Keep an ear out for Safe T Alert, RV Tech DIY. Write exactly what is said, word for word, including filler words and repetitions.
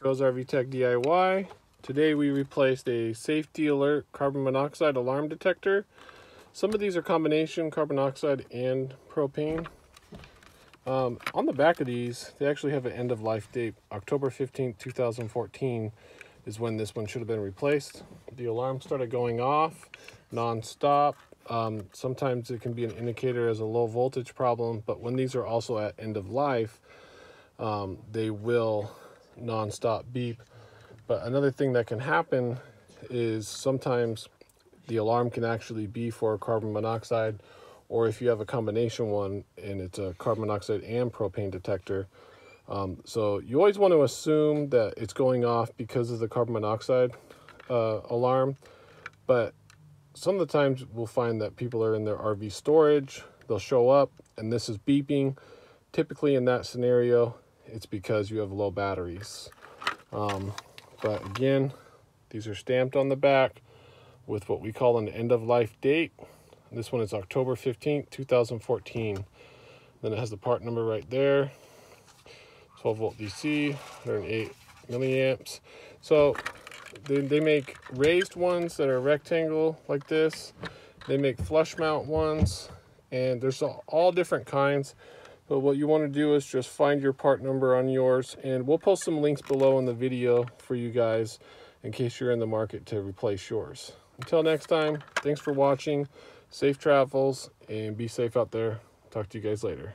Rose R V Tech D I Y. Today we replaced a safety alert carbon monoxide alarm detector. Some of these are combination carbon monoxide and propane. Um, on the back of these, they actually have an end of life date. October fifteenth two thousand fourteen is when this one should have been replaced. The alarm started going off non-stop. Um, sometimes it can be an indicator as a low voltage problem, but when these are also at end of life, um, they will non-stop beep. But another thing that can happen is sometimes the alarm can actually be for carbon monoxide, or if you have a combination one and it's a carbon monoxide and propane detector. Um, so you always want to assume that it's going off because of the carbon monoxide uh, alarm, but some of the times we'll find that people are in their R V storage, they'll show up and this is beeping. Typically in that scenario, it's because you have low batteries. Um, but again, these are stamped on the back with what we call an end of life date. This one is October fifteenth two thousand fourteen. Then it has the part number right there, twelve volt D C, one hundred eight milliamps. So They, they make raised ones that are rectangle like this. They make flush mount ones, and there's all, all different kinds. But what you want to do is just find your part number on yours, and we'll post some links below in the video for you guys in case you're in the market to replace yours. Until next time, thanks for watching. Safe travels and be safe out there. Talk to you guys later.